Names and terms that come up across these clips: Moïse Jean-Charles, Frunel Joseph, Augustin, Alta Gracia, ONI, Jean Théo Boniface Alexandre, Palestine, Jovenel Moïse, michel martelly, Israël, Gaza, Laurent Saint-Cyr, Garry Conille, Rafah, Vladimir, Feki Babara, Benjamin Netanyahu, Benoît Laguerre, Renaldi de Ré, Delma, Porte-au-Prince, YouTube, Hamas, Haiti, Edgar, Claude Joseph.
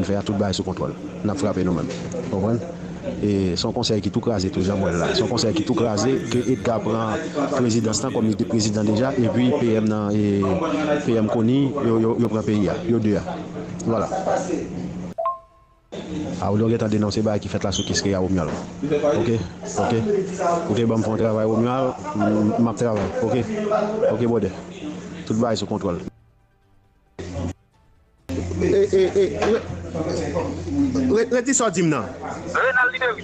nous faisons tout le sous contrôle. Nous avons frappé nous-mêmes. Vous comprenez? Et son conseil qui tout crasé, tout jamais là. Son conseil qui tout crasé, que Edgar prend présidence, comme il était président déjà, et puis PM Conille, il prend pays, il deux. Voilà. Ah, vous avez dénoncé qui fait la sous-quisque à Omial. Ok. Ok, je vais faire un travail au Omial, je vais travailler. Ok, bon. Tout le monde est sous contrôle. Rétisseur Dimna. Renaldi de Ré.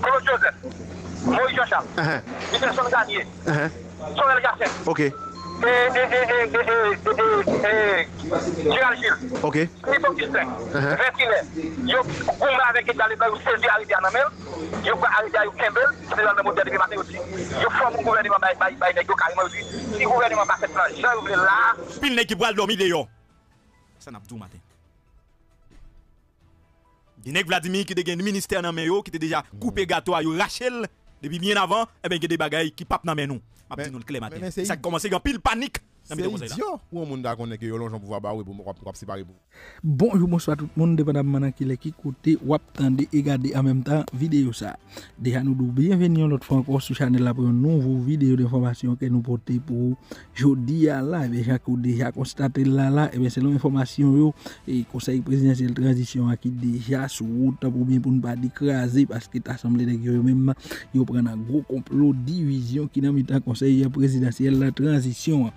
Claude Joseph. Moïse Jean-Charles. Michel Martelly. Frunel Joseph. Ok. Ok. Augustin. Avec gouvernement ça n'a pas tout matin. Il y a Vladimir qui a un ministère dans le qui a déjà coupé gâteau à Rachel depuis bien avant, et bien il y a des bagailles qui papent dans le matin. Ça a commencé en pile panique. C'est idiot. Où on a dit que les gens pouvaient barrer pour moi, pour séparer. Bonjour, bonsoir tout le monde, dépendamment qui écoute, ou attendez et regardez en même temps vidéo ça. Déjà nous bienvenue l'autre fois encore sur la chaîne pour une nouvelle vidéo d'information que nous portons pour jeudi à la. Déjà constaté là, et bien selon l'information, le conseil présidentiel de transition qui déjà sur route pour bien pour ne pas décraser parce que l'assemblée des gens même, ils prennent un gros complot, division qui n'a mis le conseil présidentiel de la transition.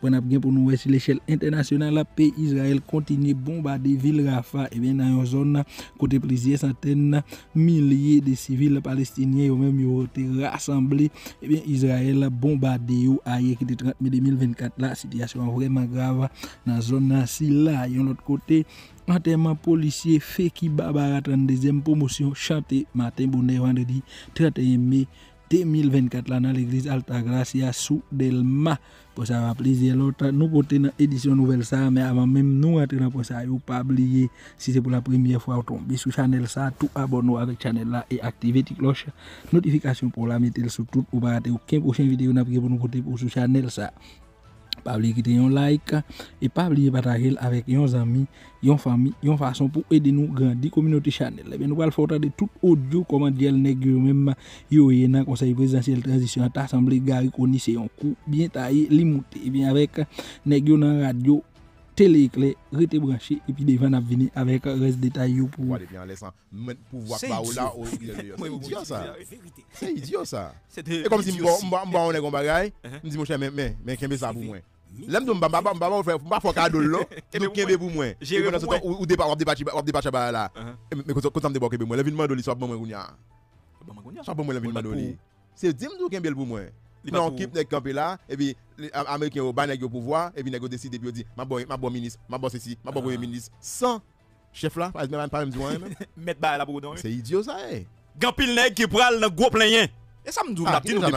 Pour nous voir sur l'échelle internationale, la paix Israël continue de bombarder la ville Rafah et bien dans une zone côté plusieurs centaines milliers de civils palestiniens ou même ont été rassemblés et bien Israël bombardé au aïe qui de 30 mai 2024 la situation vraiment grave dans la zone si là et l'autre côté. Enterrement policier Feki Babara 32e promotion chanté matin bonnet vendredi 31 mai 2024 là dans l'église Alta Gracia sous Delma. Pour ça, plaisir l'autre. Nous portons une édition nouvelle ça, mais avant même nous entrer dans ça, vous pas oublier si c'est pour la première fois vous tombez sur channel ça, tout abonnez-vous avec channel là et activez la cloche notification pour la mettre sur tout pour pas rater aucune prochaine vidéo n'a pris pour nous porter pour sur channel ça. Pas oublier de un like et pas oublier partager avec vos amis, vos familles, vos façons pour aider nous grandir communauté channel. Et bien nous allons faire de tout audio comment dire nègre même yo dans conseil présidentiel transition à l'assemblée Garry Conille c'est un coup bien taillé limité et bien avec nègre dans radio télé clé rete branché et puis devant n'a venir avec reste détail pour pouvoir là c'est idiot ça c'est comme si on est bagay me dit mon cher mais qu'est-ce ça pour moi l'aime donc bamba faire pas faut cadeau là nous qu'est-ce pour moi ou débattre là mais quand ça me débarque pour moi l'événement de l'histoire pour moi l'événement de c'est dim nous qu'est-ce pour moi non équipe n'est campé là et puis les Américains au ban au pouvoir et puis ils décident de dire ma bon ministre ma bon ceci ma bon premier ministre sans chef là pas même joint même mettre balle là pour donner c'est idiot ça grand pile nèg qui pral dans gros plein et ça me dit la petite nous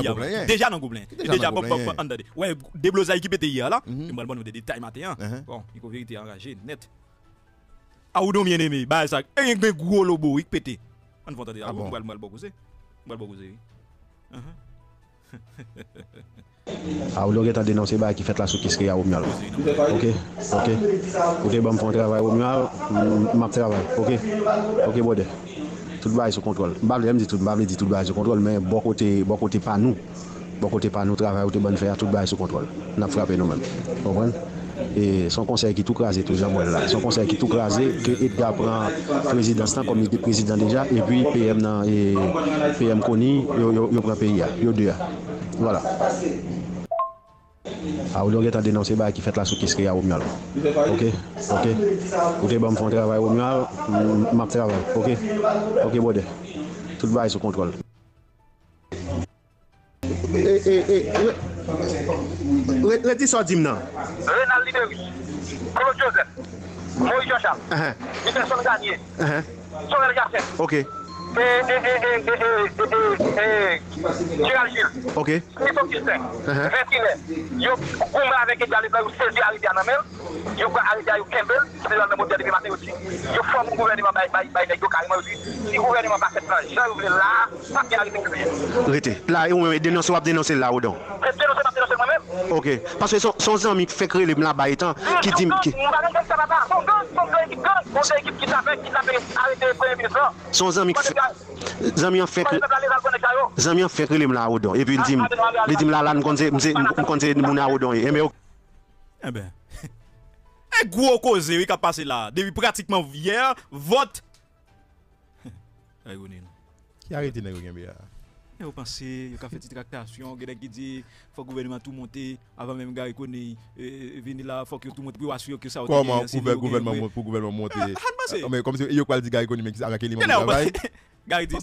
déjà dans gros plein déjà bon attendez ouais déblosaille qui pété hier là il m'a donné des détails matin bon il faut vérité enragé net a ou bien aimé balle ça un gros lobo il pété on va attendre mal bocosé ah, vous avez dénoncé qui fait la sous-quisque à Omial. Ok. Vous avez fait un travail au Omial, je travaille. Ok, bon. Tout le monde est sous contrôle. Je dis tout le monde est sous contrôle, mais bon côté, pas nous. Bon côté, pas nous, travail, tout le monde est sous contrôle. On a frappé nous-mêmes. Vous comprenez? Et son conseil qui tout crasé, tout jamais là. Son conseil qui tout crasé, que Edgar prend présidence, comme il était président déjà, et puis PM Conille, il prend pays, il deux. Voilà. Ah, vous avez dénoncé qui fait la sous-quisque à Omial. Ok. Vous avez fait un travail au Omial, je travaille. Ok, bon. Tout le monde est sous contrôle. Rétisseur Dimna. Renaldi de Ré. Claude Joseph. Moïse Jean-Charles. Michel Martelly. Frunel Joseph. Ok. Ok. Augustin. Vladimir. Yo combat avec Edgar les bagou saisi arrêté à Namel. Yo quoi arrêté à Campbell, c'est dans le modèle de matin aussi. Yo forme gouvernement by nèg carrément aussi. Si gouvernement pas fait ça, Jean ouvre là, ça qui arrive plus. Arrêtez. Là on dénonce ou dénoncer là dedans. Dénoncer moi-même. OK. Parce que son ami fait créer le là-bas étant qui dit qui Monte équipe qui t'a fait, arrêter le premier ministre. Son ami en fait. Zami en fait, il là au. Et puis il dit là, on. Eh bien, un gros cause qui a passé là, depuis pratiquement hier, vote. Qui a arrêté les gens? Vous pensez, vous avez fait une tractation, vous avez dit, il faut que le gouvernement tout monte, avant même Garry Conille, venez là, il faut que tout monte pour assurer que ça. Comment le gouvernement monte? Mais comme si vous avez dit Garry Conille, mais avec les gens qui travaillent. Garry Conille,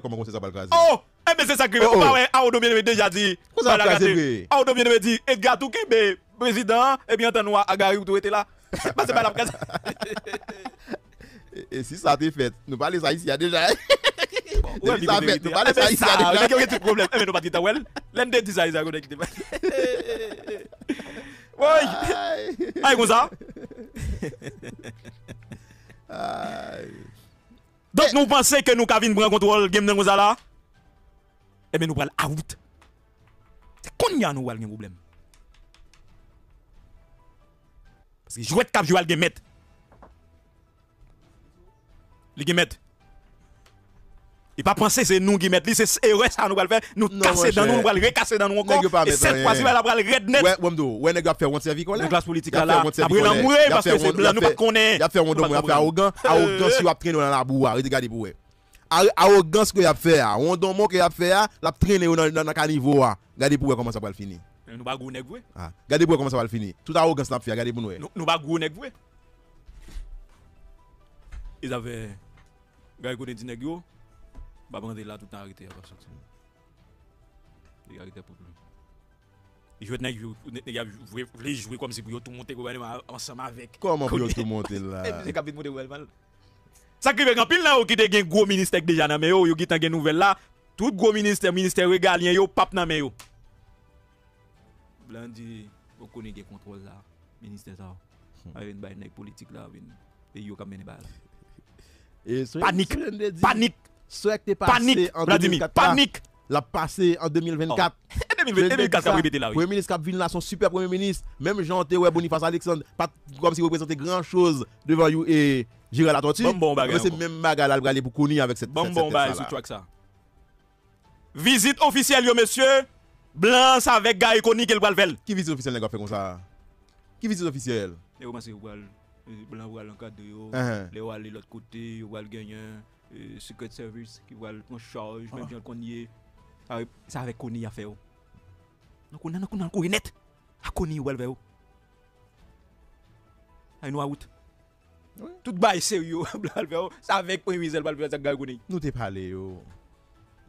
comment ça va le craser? Oh! Eh bien, c'est ça que je veux déjà dit. Comment ça va le craser? Aoudo bien me dit, Edgar Toukébe, président, et bien, entendons, Agari, vous êtes là. C'est pas la craser. Et si ça a été fait, nous parlons ça ici, il y a déjà. Nous parlons ça ici, il y a déjà. Nous pas problème. Nous pas de ça, oui. Comme ça. Donc nous pensons que nous avons pris le contrôle de la là. Eh bien nous prenons out. C'est qu'on y a nous un problème. Parce que jouer de cap, jouer de mettre. Les gens mettent. Et pas penser c'est nous qui mettons, c'est erreur ça nous va le faire, nous casser dans nous, nous va le recasser dans nous encore. Et cette fois-ci va la red net. Ouais, on va faire un service là. La classe politique là, après on mourir parce que c'est là nous pas connaît. Il a fait un don, il a fait arrogant si on a traîné dans la boue, regardez pour. Arrogance que il a fait, on don mon qu'il a fait, l'a traîné dans le caniveau. Regardez pour comment ça va le finir. Nous pas gros nèg vous. Ah, regardez pour comment ça va le finir. Tout arrogance n'a fait, regardez pour nous. Nous pas gros nèg vous. Ils avaient Garry Conille dit négro, bah bandé là tout le temps arrêté à partir. Il arrêté pour lui. Je veux négro, les jouer comme si pour tout monter gouvernement ensemble avec. Comment pour tout monter là? C'est capable de monter mal. Ça qui veut en pile là, ou qui te gagne gros ministère déjà nan mais yo, yo qui te gagne nouvelle là, tout gros ministère régalien yo pape nan mais yo. Blandi, on connaît gagne contrôle là, ministère ça. Avec une baïnèg politique là, et yo comme mené balle. Panique, panique, panique, Vladimir, panique. La passé en 2024. En 2024, ça répété là. Premier ministre Capville, son super premier ministre, même Jean Théo Boniface Alexandre, pas comme si vous représentez grand chose devant vous et Gérald la tortue. Bon bagage. C'est même bagage là pour aller pour Conille avec cette. Bon bagage, surtout avec ça. Visite officielle, yo monsieur, Blanche avec Garry Conille et le Balvel. Qui visite officielle, les gars, fait comme ça? Qui visite officielle? Et vous pensez quoi? Blanc va l'encadrer, les va aller l'autre côté, va le gagner, secret service qui va le prendre charge, même bien Conille. Ça avec Conille à faire. Donc on a un coup net. À Conille va le faire. À nous out. Tout bail sérieux, Blanc va le faire. Ça avec Premier ministre va le faire avec Conille. Nous te parlé yo.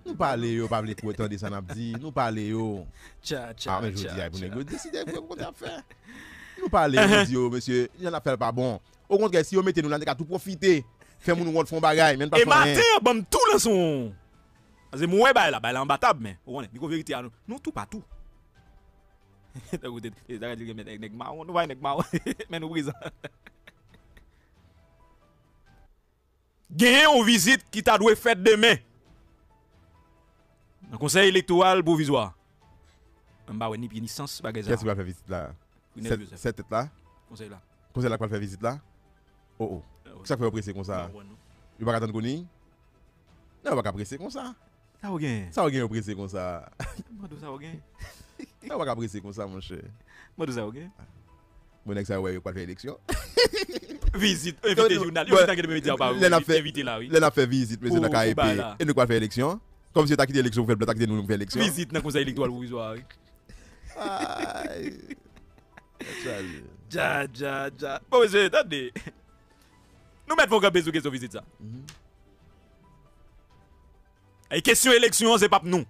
Nous parler yo, pas les pourtant de ça n'a dit, nous parler yo. Tcha tcha. Ah mais je dis vous négociez, décidez vous comment on faire. Nous parler, monsieur, il y en a fait pas bon. Au contraire, si vous mettez nous là, on tout profiter. Faites-nous nous font bagaille, même pas. Et matin, bon tout le son. C'est moi là, là en battable mais on est vérité à nous. Nous tout partout. Nous va nèg marron, mais nous présent. Gagne une visite qui t'a dû faire demain. Le conseil électoral provisoire. On va ni bien ni sens bagaille. Qu'est-ce que va faire visite là? Cette tête là, conseil là, qu'on va faire visite là. Oh oh, ça fait presser comme ça. Il va attendre Conille. Non, va pas presser comme ça. Ça ou gain. Ça ou gain presser comme ça. Moi d'où ça ou gain. Non, va pas presser comme ça mon cher. Moi d'où ça ou gain. Mon ex ça ouais, pas faire élection. Visite, invité journal, il t'a que me dire pas invité là oui. Il a fait visite mais c'est la KIP et nous va faire élection. Comme si tu as quitté l'élection, vous faites t'as quitté nous faire élection. Visite dans conseil électoral provisoire. Ja. Bon, monsieur, attendez. Nous mettons un peu de visite ça. Et question élection, c'est pas pour nous.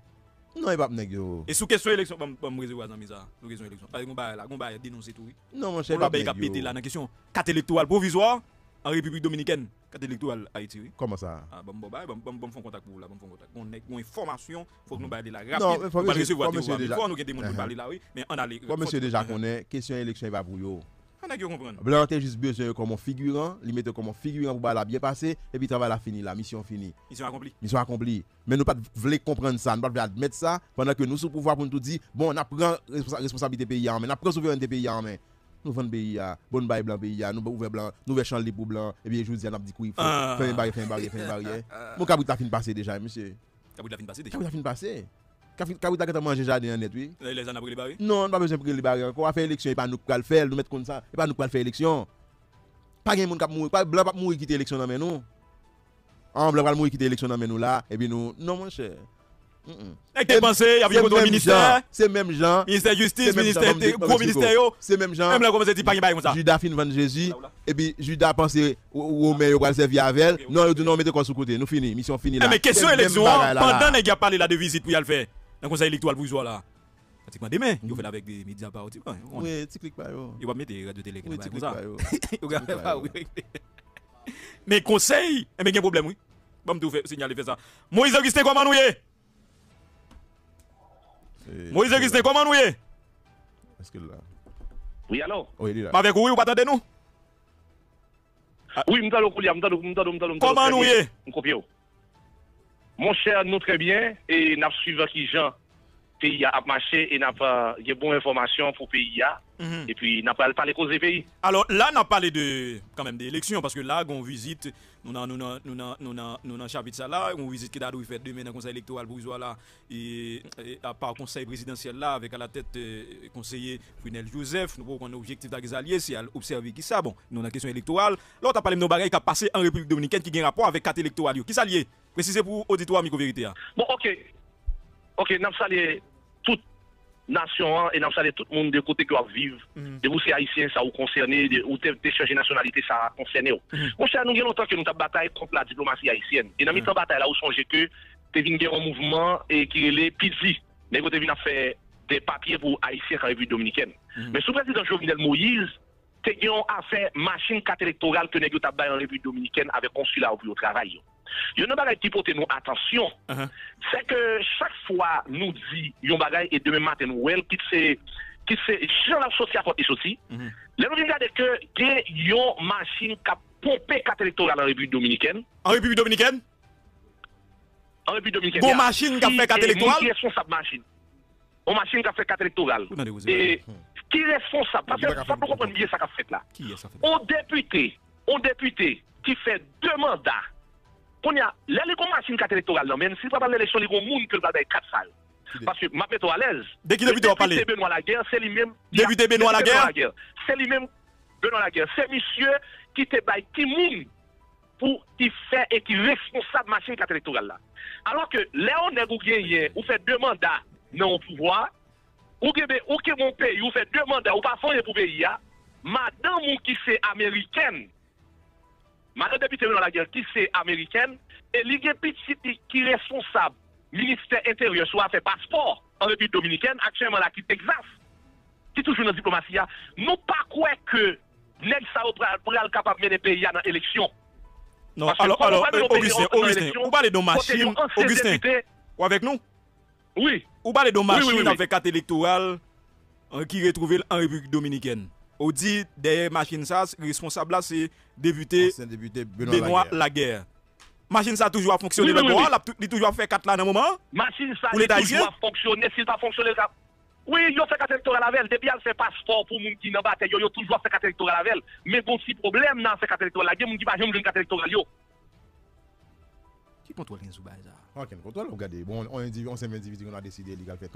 Non, c'est pas pour nous. Et sous question élection, on me résoudre dans mes arts. Nous résoudons l'élection. On va dénoncer tout. Non, mon cher. On va payer capité là dans la question. Carte électorale provisoire en République dominicaine. Carte électorale Haïti. Comment ça? Bon, font contact pour vous là. Bon, font contact. On est une information. Faut que nous baillons là. Rapide. Non, faut recevoir des gens. Faut nous que des gens parlent là, oui. Mais on a les. Bon, monsieur déjà connaît. Question élection, il va brouiller. On a qui comprendre. Blanc, t'es juste besoin comme un figurant. Il mette comme un figurant pour la bien passer. Et puis travail là fini, la mission finie. Mission accomplie. Mission accomplie. Mais nous pas voulons comprendre ça. Nous pas voulons admettre ça. Pendant que nous sous pouvoir pour nous tout dire. Bon, on a pris responsabilité pays en main. On a pris souveraineté pays en main. nous vendons pays à bon bail blanc pays à nous ouvert blanc nous ouvert champ libre pour blanc et bien je vous dis on a dit qu'il faut faire barrière mon cabou t'a fin passer déjà monsieur cabou t'a fin passer cabou t'a qu'à manger jardin net oui les années après les barrières non on pas besoin pour les barrières on va faire élection et pas nous pour le faire nous mettre comme ça et pas nous pour le faire élection pas gain monde cap mourir pas blanc pas mourir quitter élection dans mais nous on blanc pas mourir quitter élection dans mais nous là et puis nous non mon cher. Et que pensez, il y a beaucoup de ministères. C'est même gens. Ministère justice, ministère gros ministère. C'est même gens. Même là comment c'est dit pas comme ça. Judas fin vendre Jésus et puis Judas pensait Romain il va servir avec. Non, non, mettez quoi sur côté. Nous fini, mission finie là. Mais question élection pendant les gars parler là de visite pour y aller faire. Dans conseil électoral bourgeois là. Pratiquement demain, il fait avec des médias par autrement. Oui, tu cliques pas yo. Il va mettre des radio télé comme ça. Il va faire pas oui. Mais conseil, mais il y a un problème oui. Bon me tout faire signaler faire ça. Moïse Augustin comment nous est Moïse Augustin, comment nous est? Est-ce que là? Oui, allô? Oui, il est là. Pas avec oui ou pas attendez nous? Oui, m'talo. Comment nous est? Mon cher, nous très bien et nous suivons qui Jean pays a marché et n'a pas de bonnes informations pour pays a et puis n'a pas parlé cause des pays. Alors là, n'a parlé de quand même d'élections parce que là, on visite, nous chapitre ça là, on visite qui d'adou fait demain dans conseil électoral bourgeois là et à part conseil présidentiel là avec à la tête conseiller Frunel Joseph, nous pour qu'on objectif d'agir alliés c'est à observer qui ça bon, nous la question électorale. Là, t'as parlé de nos bagages qui a passé en République dominicaine qui a un rapport avec quatre électoraux qui s'allié. Précisez pour auditoire micro vérité. Bon, OK, nous saluons toute nation et nous saluons tout le monde de côté qui vivent. De vous, c'est haïtien, ça vous concerne, ou de changer nationalité, ça concerne. Mon cher, nous avons longtemps que nous avons bataille contre la diplomatie haïtienne. Et dans cette bataille, là, vous songez que vous avez un mouvement et qui est le PIDI. Mais vous avez fait des papiers pour Haïtiens en République dominicaine. Mais sous le président Jovenel Moïse, vous avez fait machine carte électorale que vous avez en République dominicaine avec consulat au travail. Il y a un bagage qui porte nous attention, c'est que chaque fois nous dit un bagage et demain matin nous well qui c'est genre la société apporte aussi. Les gens regardent que il y a une machine qui a pompé carte électorale en République dominicaine. En République dominicaine? En République dominicaine. Bon machine qui a fait carte électorale. Qui est responsable machine? Bon machine qui a fait carte électorale. Et qui est responsable? Parce que ça peut comprendre bien ça qu'a fait là. Qui est ça? Un député qui fait deux mandats. Quand il y a l'élection électorale, même si pas l'élection, il y a monde qui va dans 4 salles. Parce que je mets à l'aise. Dès qu'il député parler. Député Benoît Laguerre, c'est lui-même. Député Benoît Laguerre. C'est lui-même Benoît Laguerre. C'est monsieur qui te baille qui moun pour qui fait et qui responsable de la machine électorale là. Alors que Léon Negougué, ou fait deux mandats dans le pouvoir, ou que mon pays, ou fait deux mandats, ou pas fondé pour le pays, madame qui c'est américaine. Madame députée de la guerre qui c'est américaine et l'Igue Petit qui est responsable ministère intérieur soit fait passeport en République dominicaine, actuellement là qui Texas, qui toujours dans la diplomatie, nous pas quoi que Nel Sao pour être capable de mener le pays dans l'élection. Non, alors, Augustin, vous parlez de machine, Augustin, ou avec nous? Oui. Vous parlez de machine avec carte électorale qui retrouve en République dominicaine. On dit derrière machine ça, responsable là c'est député Benoît Laguerre. Machine ça toujours a fonctionné, il toujours fait 4 là dans le moment. Machine ça toujours a fonctionné, s'il pas fonctionné. Oui, il fait 4 électoraux à la veille, depuis il fait passeport pour moun qui n'a pas bataille, il toujours fait 4 électoraux à la veille. Mais bon si problème dans fait 4 électoraux la guerre, moun qui pas jamais 4 électoraux yo. Qui contrôle les Zoubaïza? Ok, contrôle, regardez. Bon, on s'est individu, on a décidé, il a fait,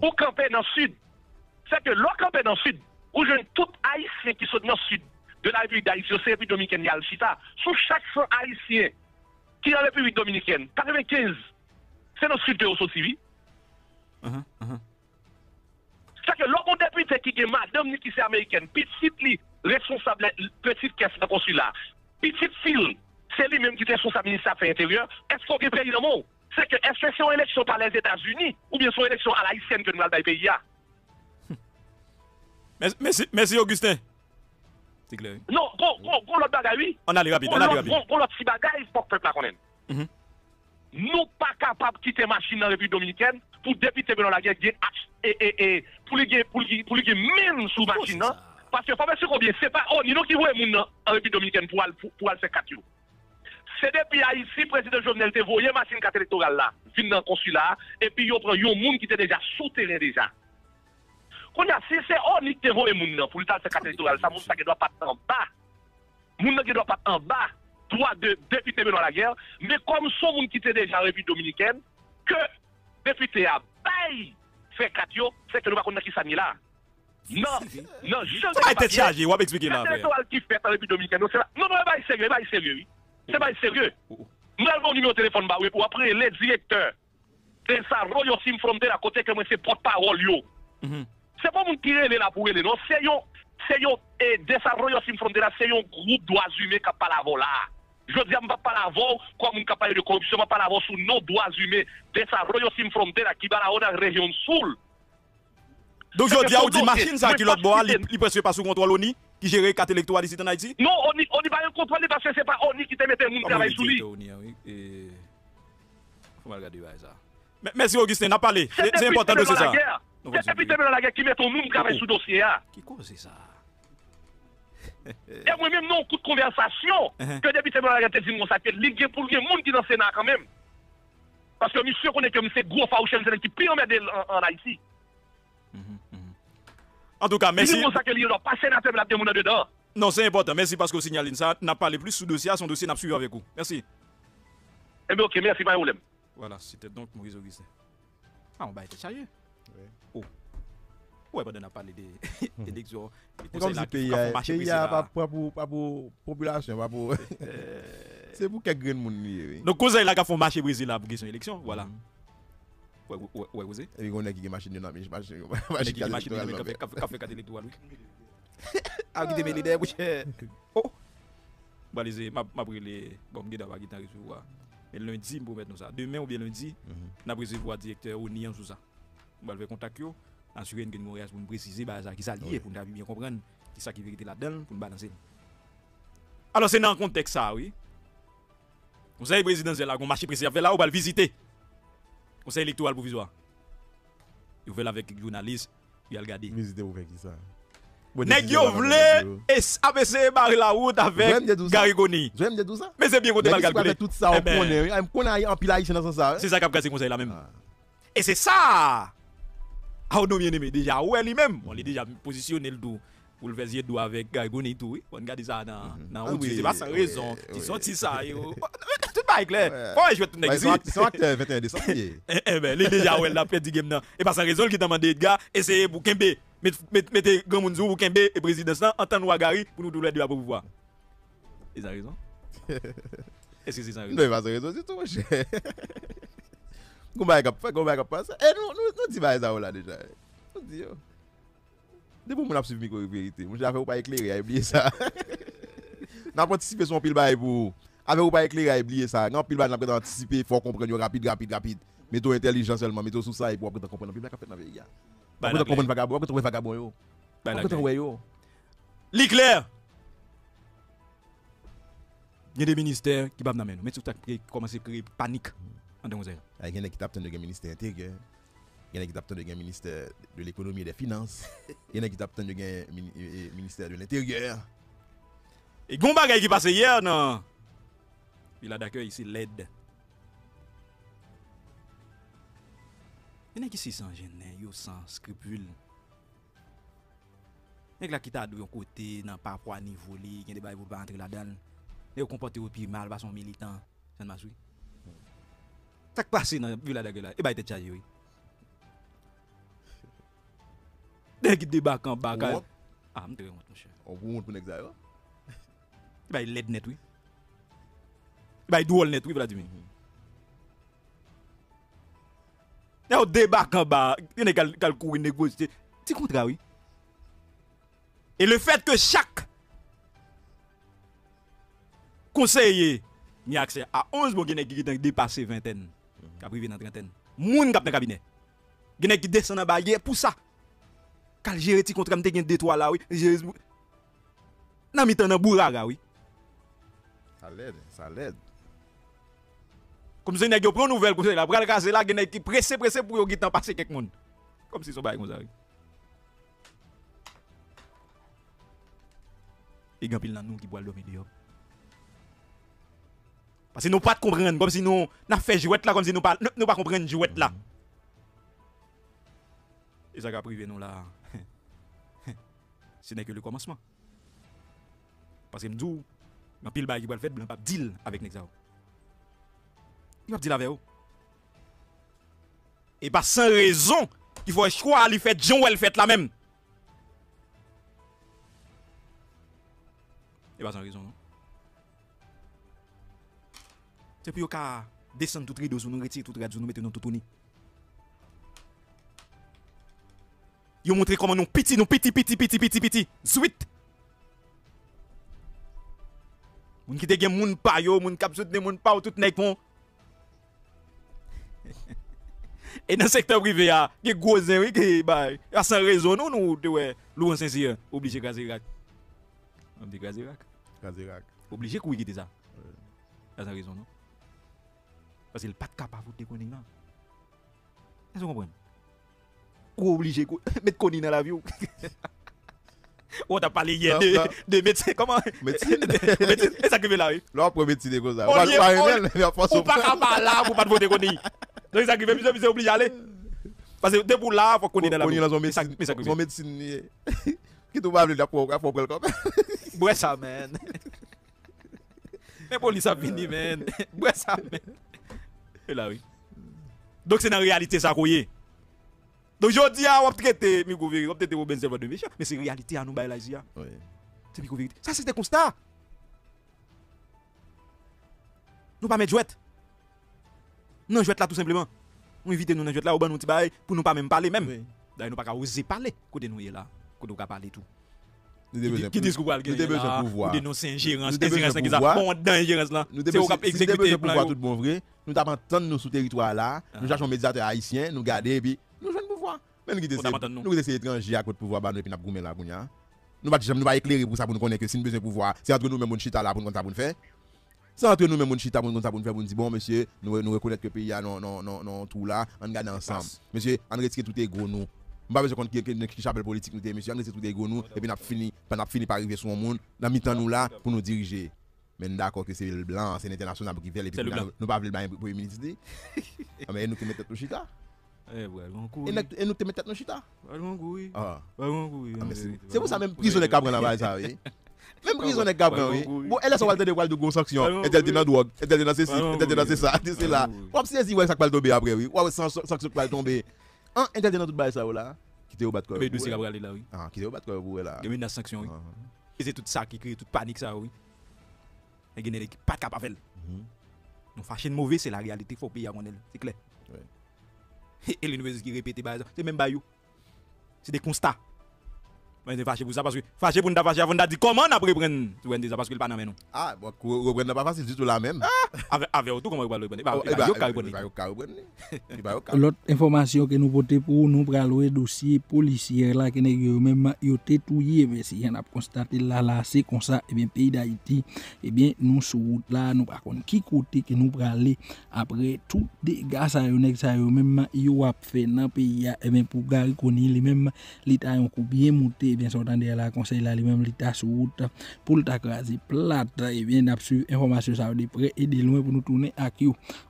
Pour camper dans le sud, c'est que l'on camper dans le sud, où je tout haïtien qui sont dans le sud de la République d'Haïtien, c'est la République dominicaine, il y a le Chita. Sous chaque 100 haïtien qui est dans la République dominicaine, 95, c'est dans le sud de Osotivi. C'est que l'autre député qui est madame qui est américaine, petite responsable, petite caisse de consulat, petite fille, c'est lui-même qui est responsable ministre de l'Affaires intérieures, est-ce qu'on est pays dans le monde? C'est que est-ce que c'est une élection par les États-Unis ou bien c'est une élection à la haïtienne que nous avons dans le pays? Merci Augustin. C'est clair. Non, pour l'autre bagaille, oui. On a les rapides. Pour l'autre petit bagaille, il faut que le peuple la connaisse. Nous pas capables de quitter machine dans la République dominicaine pour député Benoît Laguerre et pour les même sous machine parce que faut pas se combien c'est pas oh ni nous qui voulons en République dominicaine pour aller faire 4 jours. C'est depuis Haïti, le président Jovenel te voyé machine carte électorale là, vient dans le consulat, et puis il prend un monde qui était déjà souterrain déjà. Quand il y a si c'est Onik te voyé moun pour le faire carte électorale, ça ne doit pas être en bas. Moun qui ne doit pas être en bas, droit de député Benoît Laguerre, mais comme son monde qui était déjà en République dominicaine, que député a bail fait Katio, c'est que nous ne connaissons pas qui ça mis là. Non, non, je ne sais pas. C'est l'électoral qui fait en République dominicaine. Non, non, c'est pas sérieux. C'est pas sérieux. Nous avons un numéro de téléphone pour après les directeurs. C'est ça, Royo Simfronté à côté que moi c'est porte-parole. C'est pas mon qui est là pour elle, non. C'est un Royo Simfronté là, c'est un groupe d'oiseaux humains qui parle avant là. Je dis, je ne parle pas avant comme une campagne de corruption, je ne parle pas avant sous nos droits humains. C'est ça, Royo Simfronté là qui va dans la région de Soul. Donc je dis, on dit, machine ça qui l'autre bois, il presque pas sous contrôle l'ONI qui gère carte électorale ici en Haïti. Non, on n'y va pas contrôler parce que c'est pas ONI qui te mette mon travail sous lui. Faut mal regarder ça. Merci Augustin, n'a parlé. C'est important de ça. C'est député de la guerre qui met ton monde travail sous dossier. Qui cause ça? Et moi-même, non, coup de conversation que député de la guerre te dit mon sac, ligue pour le monde qui dans le Sénat quand même. Parce que monsieur connaît que c'est gros fauchel qui pyramide en Haïti. En tout cas, merci. Non, c'est important. Merci parce que vous signalez ça. N'a pas les plus sous dossier. Son dossier n'a pas suivi avec vous. Merci. Eh bien, ok, merci, pas de problème. Voilà, c'était donc Maurice Augustin. Ah, on va être sérieux. Oh. Ouais, ben, on a parlé des élections. Comme si le pays a pas pour population, pas pour. C'est pour quelques grains de monde. Donc, cause il a fait marcher Brésil pour question élection. Voilà. Ouais, vous êtes. Et on a qui machine dynamique, machine dynamique, café cadé électoral. Ah, qui démêle des bouchées. Oh. Balisé, m'a brûlé. Bon, guida va guitare sur voir. Et lundi, pour mettre nous ça. Demain ou bien lundi, n'a brisé voir directeur au Nian sous ça. On va le contact yo, assurer une mémoire pour préciser bah ça qui ça lié pour bien comprendre qui ça qui vérité là-dedans pour balancer. Alors c'est dans le contexte ça, oui. Vous savez présidentiel là, on marche présidentiel là, on va le visiter. Conseil électoral provisoire. Il veut avec les journalistes, il a regardé. Visitez vous avec qui ça? Nèg yo vle APC barre la route avec Garry Conille. Je aime dire tout ça. Mais c'est bien qu'on te va calculer. Tout ça on connaît. On connaît en pile haïtien dans ça. C'est ça qu'a cassé conseil là même. Et c'est ça. Ah on bien aimé déjà ouais lui-même, on l'a déjà positionné le dos pour le faire dos avec Garry Conille tout. On regarde ça dans c'est pas sans raison. Ils sont ça yo. Clair. Je vais tout négocier. C'est un acteur 21 décembre. Eh ben, les déjà, ouais, la paix du game. Et par sa raison, qui demande Edgar, essayez pour Kembe. Mettez Grand Mounzou pour Kembe et président ça, entendez Ouagari pour nous donner de la pouvoir. Et ça a raison. Est-ce que c'est ça raison? Non, il va se raison, c'est tout, mon cher. Comment est-ce qu'on va passer? Eh, nous disons pas ça là déjà. Nous disons. Depuis que nous avons suivi Miko et Vérité, nous n'avons pas éclairé, j'ai oublié ça. Nous avons participé son pile bail pour. Avec ou pas éclairé à oublier ça. Non, pile bas n'a pas d'anticiper, faut comprendre rapide. Mais ton intelligence seulement, mais ton sous ça et pour après comprendre pile bas fait dans pays. Bah pour comprendre vagabond, pour trouver vagabond yo. Bah là. L'éclair. Il y a des ministères qui va dans nous, mais tout ça commencer créer panique en demoiselle. Il y en a qui tapent de ministère intérieur. Il y en a qui tapent de ministère de l'économie et des finances. Il y en a qui tapent de ministère de l'intérieur. Et gon bagay qui passe hier non. Il a d'accueil ici l'aide. Il y en a qui sont sans gêne, sans scrupule. Il y en a qui sont de côté, dans pas à niveau, il y a des bails pour pas entrer là-dedans. Ils ont comporté au pire mal, ils sont militants. Ça ne m'a pas. Ça passe dans la d'accueil. Et bien, ils sont chargés. Dès qu'ils débarquent en bas, ah, je te remonte, monsieur. On vous montre pour l'examen. Et bien, ils l'aident net, oui. Bah il doit net oui Vladimir. Là au débat en bas, il est calculé négocier. C'est contrat oui. Et le fait que chaque conseiller n'y a accès à 11 bon gène qui dépasse vingtaine, qui a privé dans trentaine. Moun cap dans cabinet. Gène qui descend en bas pour ça. Cal gérer ti contrat m'te gène 2-3 là oui. Nan mitan nan bouraga oui. Ça l'aide, ça l'aide. Comme si nous prenons une nouvelle, comme ça, après le cas, c'est là qu'il y a qui pressé pour qu'il y ait passer quelques monde. Comme si ça va être comme ça. Il y a un pile dans nous qui boit le domicile. Parce que nous ne pouvons pas comprendre, comme si nous avons fait jouet là, comme si nous ne pouvons pas comprendre jouet là. Et ça qui a privé nous là, ce n'est que le commencement. Parce que je me dis, je pile bail qui va le faire, je ne pas deal avec Nexao. Il va deal avec eux. Et pas sans raison, il faut choisir lui faire John ou elle fait la même. Et pas sans raison, non? C'est pour qu'à descendre tout rideau, nous retirer tout radio, nous mettre dans tout nid. Ils ont montré comment nous petit. Suite. Moun qui te gen moun pa yo, moun kap soutene moun pa ou tout nèg bon. Et dans le secteur privé, il y a des gros gens qui sont sans raison. Nous, Laurent Saint-Cyr, obligé de gazer Irak. On dit gazer Irak. Gazer Irak. Obligé de quitter ça. Il y a sans raison. Parce qu'il n'y a pas de cap à vous déconner. Est-ce que vous comprenez? Ou obligé de mettre Conille dans l'avion. On t'a parlé hier de médecins. Comment? Médecins. C'est ça qui veut là. L'on prend médecins de cause. On ne peut pas là pour ne pas voter Conille. Donc ça qui fait plusieurs c'est obligé d'aller. Parce que dès pour là, il faut qu'on ait dans la vie. Son médecine. Qui te va la pour le corps. Bois ça, man. Mais pour lui, ça finit, man. Bois ça, man. Et là, oui. Donc c'est la réalité, ça, qu'on est. Donc je dis, on va traiter, mais c'est la réalité à nous, là, ici. C'est la vérité. Ça, c'est un constat. Nous ne pas mettre jouet. Non, je vais être là tout simplement. On évite nous, je vais être là au bon outil pour nous pas même parler même. D'ailleurs, nous pas oser parler. Côté nous là, côté nous parler tout. Qui disent que vous avez besoin de pouvoir. Nous dénoncer ingérence, là. Nous dénoncer exécuter le pouvoir tout bon vrai. Nous t'attendons nous sous territoire là. Nous cherchons médiateur haïtien, nous garder et puis nous jouons pouvoir. Même qui nous essayons étrangers à côté pouvoir bah nous puis n'a gourmer là kounya. Nous pas jamais nous pas éclairer pour ça pour nous connaître que si nous besoin pouvoir, c'est entre nous même on chita là pour nous ça pour faire. C'est entre nous-mêmes, on chita, on faire, on dit bon, monsieur, nous reconnaissons que le pays a tout là, on regarde ensemble. Monsieur, on retire tout les gros nous. On ne peut pas dire qui chapelle politique, monsieur, on retire tout les gros nous, et puis on a fini par arriver sur le monde, dans mi-temps nous là, pour nous diriger. Mais d'accord que c'est le blanc, c'est l'international qui fait, et puis nous pas voulons pas pour les ministres. Mais nous qui mettons tout chita. Et nous qui mettons tout chita. C'est pour ça même prison de Cabran là-bas, ça, oui. Même prison est Gabran, oui. Bon, elle a son walter de voile de gros sanctions. Elle était dans la drogue, elle était dans ceci, elle était dans ça, elle était là. On va saisir, ouais, ça va tomber après, oui. Ouais, sans sanction va tomber. Un, elle était dans toute balle, ça, là. Qui était au batteur. Mais d'où c'est Gabran, là, oui. Ah, qui était au batteur, oui, là. Il y a une sanction, oui. Et c'est tout ça qui crée toute panique, ça, oui. Il y a pas de cap avec elle. Nous fâchons de mauvais, c'est la réalité, il faut payer avant elle, c'est clair. Et les nouvelles qui répètent, c'est même Bayou. C'est des constats. Mais je suis fâché pour ça parce que fâché pour nous fâcher avant de dire comment on a reprendre parce qu'il n'est pas dans nous. Ah, bon, reprendre pas facile du tout la même. Avec tout, comment on va reprendre? L'autre information que nous portons pour nous, pour le dossier policier, là, qui n'est même tétouillé, mais si on a constaté là, c'est comme ça, et bien, pays d'Haïti, et bien, nous, sur route là, nous, par contre, qui côté que nous aller après tout dégâts, ça, même, il a fait dans le pays, et bien, pour Garry Conille, même, l'État, on a bien monté. Bien sûr, la conseil là, lui-même, l'état sur route pour le takraser plate, et bien d'absurde information, ça de près et de loin pour nous tourner à qui.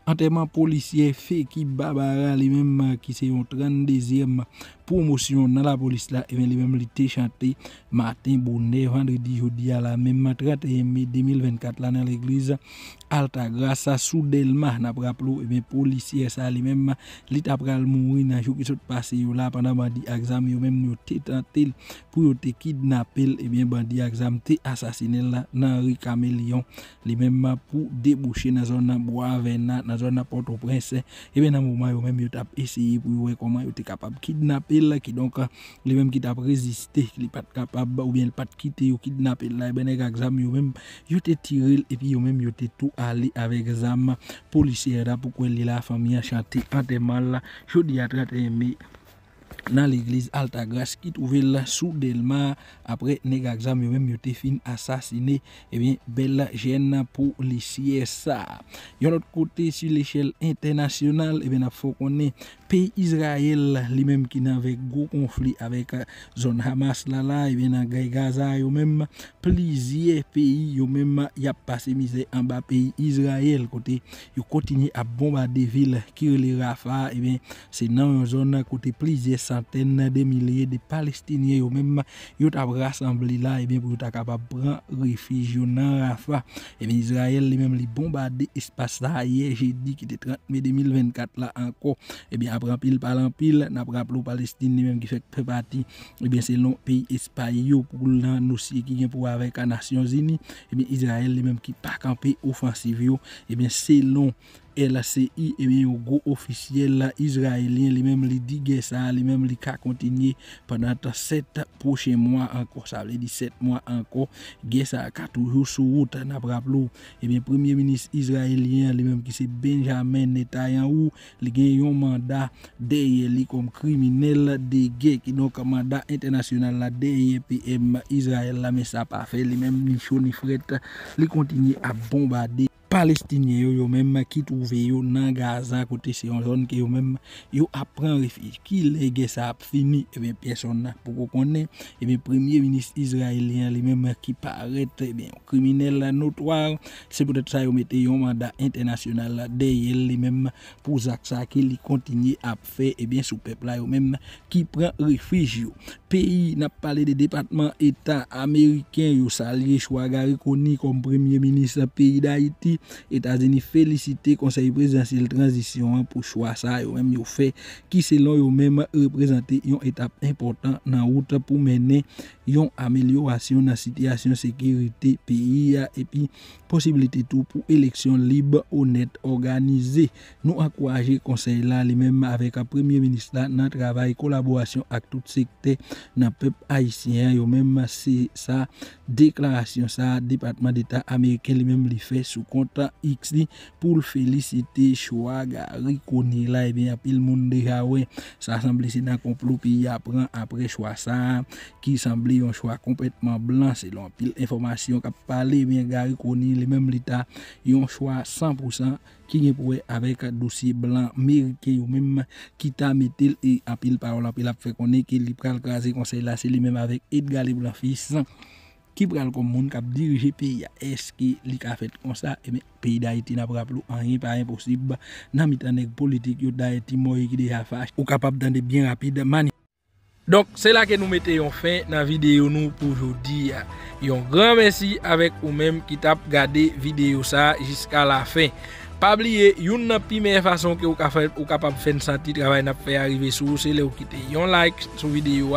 Enterrement policier Feki Babara, lui-même, qui c'est en 32e promotion dans la police là, et bien lui-même, l'été chanté matin, bonnet, vendredi, jeudi à la même 31 mai 2024 là dans l'église Alta Gracia sous Delma, n'a pas rappelé, et bien policier ça lui-même, l'état après le mourir dans jour qui s'est passé là pendant mardi examen, lui-même, nous tenté pour te kidnapper et bien bandi exam te assassiné là dans rue Caméléon les mêmes pour déboucher dans zone Boisvena dans zone Porte-au-Prince et bien dans moment yo même yo t'a essayer pour voir comment yo te capable kidnapper là qui donc les mêmes qui t'a résisté qui pas capable ou bien pas quitter yo kidnapper là et bien exam yo même yo te tiré et puis yo même yo te tout aller avec exam policière là pour que la famille chanter enterrement là jeudi à 31 mai dans l'église Alta Gracia qui trouvait là sous Delma après nèg exam même yo te fin assassiné et bien belle gêne pour les CSA. Yon l'autre côté sur l'échelle internationale et bien il faut qu'on ait pays Israël lui-même qui n'a avec gros conflit avec zone Hamas là et bien dans Gaza yo même plusieurs pays yo même y a passé misère en bas pays Israël côté yo continue à bombarder ville qui les Rafah et bien c'est dans zone côté plusieurs centaines de milliers de Palestiniens ou même yo t'a rassemblé là et bien pour t'a capable prendre refuge dans Rafah et bien Israël lui-même li bombardé espace là hier jeudi qui était 30 mai 2024 là encore et bien après pile par en pile n'a rappelé Palestine lui-même qui fait partie et bien c'est long pays espagnol pour nous qui gagne pour avec les Nations Unies et bien Israël lui-même qui pas camper offensive yo et bien c'est long LCI et bien un gros officiel israélien lui-même li dit que ça lui-même li ka continuer pendant 7 prochains mois encore ça veut dire 7 mois encore guerre ça ka toujours sur route n'a rappelou et bien premier ministre israélien lui-même qui c'est Benjamin Netanyahu li gagne un mandat derrière lui comme criminel de guerre qui donc mandat international la derrière PM Israël la mais ça pas fait lui-même ni chaud ni fret li continue à bombarder Palestiniens yo même qui trouvé yo dans Gaza côté c'est une zone qui yo même yo apprend refuge qui lègue ça fini et bien personne pour connaître et bien premier ministre israélien lui même qui paraît bien criminel notoire c'est peut-être ça yo mettez un mandat international derrière lui même pour ça qu'il continue à faire et bien sous peuple là yo même qui prend refuge yo pays n'a parlé de département état américain yo salié choix Garry Conille comme premier ministre pays d'Haïti États-Unis félicité conseil présidentiel transition pour choix ça yo même yo fait qui selon yo même représenter une étape importante dans route pour mener une amélioration dans situation sécurité pays et puis possibilité tout pour élection libre honnête organisée nous encourager conseil là les mêmes avec un premier ministre là dans travail collaboration avec tout secteur dans peuple haïtien yo même c'est ça déclaration ça département d'état américain les mêmes li fait sous X pour féliciter choix Garry Conille là et bien pile monde déjà ouais ça semble c'est dans complot pays apprend après choix ça qui semblait un choix complètement blanc selon pile information qu'a parlé bien Garry Conille même l'état un choix 100% qui est pour avec un dossier blanc américain ou même qui t'a mettel et en pile parole en pile a fait connait qu'il pral craser conseil là c'est lui même avec Edgar les blancs fils qui pral comme monde qui a dirigé pays est-ce que li ka fait comme ça et bien pays d'Haïti n'a pas rappelé rien pas impossible nan mitan nèg politique yo d'Haïti moy qui déjà fâche ou capable d'ande bien rapide mani. Donc c'est là que nous mettons fin dans la vidéo nous pour aujourd'hui. Un grand merci avec vous même qui t'a regardé vidéo ça jusqu'à la fin. Pas oublier une première façon que vous êtes capable de faire sentir travail n'a fait arriver sur vous c'est de quitter un like sur vidéo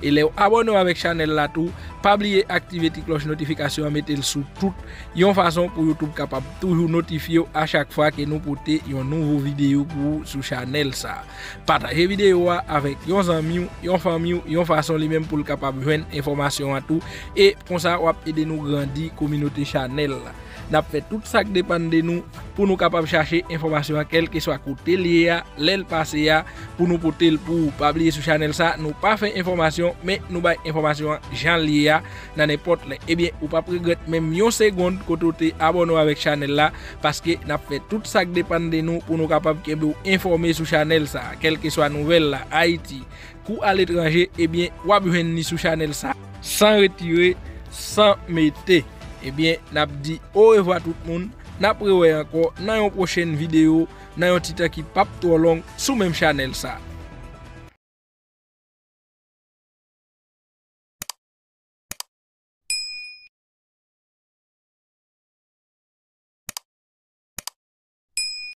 et les abonner avec channel là tout pas oublier activer la cloche notification mettez le sous toute une façon pour YouTube capable toujours notifier à chaque fois que nous porter une nouvelle vidéo pour sur channel ça partager vidéo avec vos amis vos famille une façon les mêmes pour le capable joindre information à tout et comme ça on aider nous grandir communauté channel n'a fait tout ça qui dépend de nous pour nous capable chercher information à quel que soit côté lié l'aile passé pour nous porter pour pas oublier sur channel ça nous pas fait information mais nous bail information Jean lié dans n'importe là et bien ou pas regretter même une seconde côté abonné avec channel là parce que n'a fait tout ça qui dépend de nous pour nous capable vous informer sur channel ça quel que soit nouvelle là Haïti ou à l'étranger et bien ou à joindre sur channel ça sans retirer sans mettre. Eh bien, n'a dit au revoir tout le monde. N'a prévoyé encore dans une prochaine vidéo, dans un titre qui pas trop long sur même channel ça.